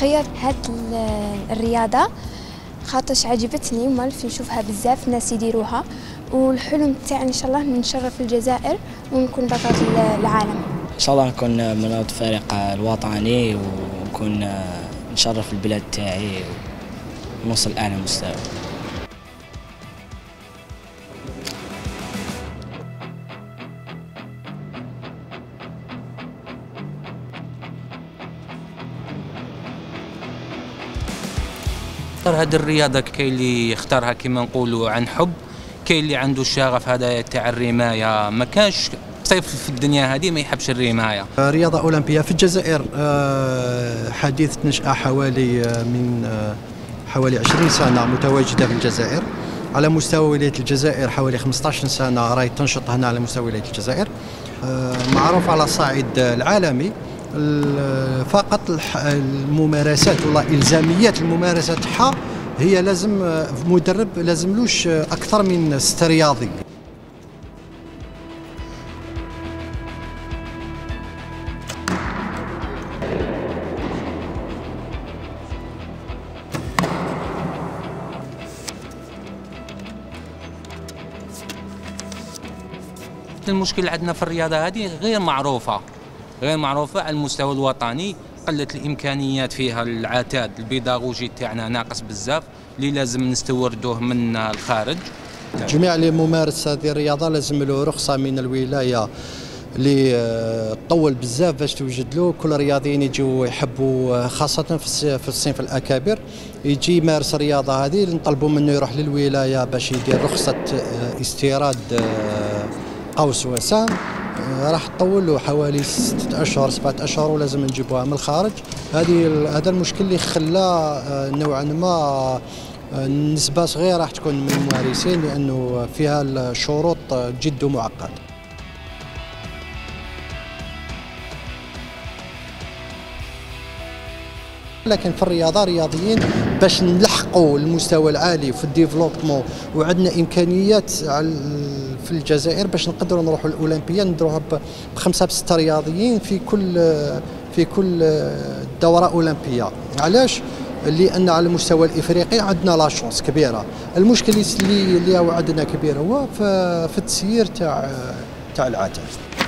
خيرت هاد الرياضة خاطرش عجبتني ومالف نشوفها بزاف ناس يديروها، والحلم تاعي ان شاء الله نشرف الجزائر ونكون بطلة العالم. ان شاء الله نكون من الفريق الوطني ونكون نشرف البلاد تاعي ونوصل اعلى مستوى. هذه الرياضة كاين اللي يختارها كما نقولوا عن حب، كاين اللي عنده الشغف هذا تاع الرماية، ما كانش صيف في الدنيا هذه ما يحبش الرماية. رياضة أولمبية في الجزائر حديث نشأة حوالي من حوالي 20 سنة متواجدة في الجزائر، على مستوى ولاية الجزائر حوالي 15 سنة راهي تنشط هنا على مستوى ولاية الجزائر، معروف على الصعيد العالمي. فقط الممارسات والله إلزاميات الممارسة تاعها هي لازم مدرب لازملوش أكثر من 6 رياضي. المشكل عندنا في الرياضة هذه غير معروفة على المستوى الوطني، قلت الإمكانيات فيها، العتاد البيداغوجي تاعنا ناقص بزاف اللي لازم نستوردوه من الخارج. جميع اللي ممارس هذه الرياضة لازم له رخصة من الولاية اللي تطول بزاف باش توجد له. كل رياضيين يجوا يحبوا خاصة في الصنف الأكابر يجي يمارس الرياضة هذه، نطلبوا منه يروح للولاية باش يدير رخصة استيراد قوس وسام، راح تطول له حوالي 6 أشهر 7 أشهر ولازم نجيبوها من الخارج. هذا المشكل اللي خلى نوعا ما نسبة صغيرة راح تكون من الممارسين لأنه فيها الشروط جد معقدة. لكن في الرياضة رياضيين باش نلحقوا المستوى العالي في الديفلوبمون، وعندنا إمكانيات في الجزائر باش نقدروا نروحوا الأولمبية، نديروها ب5 ب6 رياضيين في كل دورة أولمبية. علاش؟ لأن على المستوى الإفريقي عندنا لاشونس كبيرة. المشكل اللي عندنا كبير هو في التسيير تاع العتاد.